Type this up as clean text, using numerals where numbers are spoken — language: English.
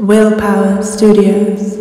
Willpower Studios.